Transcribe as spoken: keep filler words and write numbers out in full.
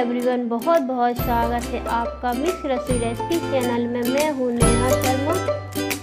Everyone, बहुत बहुत स्वागत है आपका मिश्र रेसिपी चैनल में। मैं हूँ नेहा शर्मा।